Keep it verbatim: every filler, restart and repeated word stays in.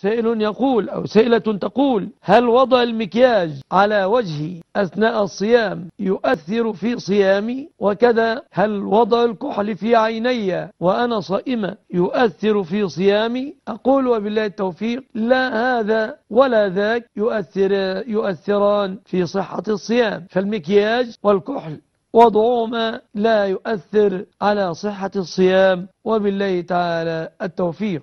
سائل يقول أو سائلة تقول: هل وضع المكياج على وجهي أثناء الصيام يؤثر في صيامي؟ وكذا هل وضع الكحل في عيني وأنا صائمة يؤثر في صيامي؟ أقول وبالله التوفيق: لا هذا ولا ذاك يؤثر يؤثران في صحة الصيام، فالمكياج والكحل وضعهما لا يؤثر على صحة الصيام، وبالله تعالى التوفيق.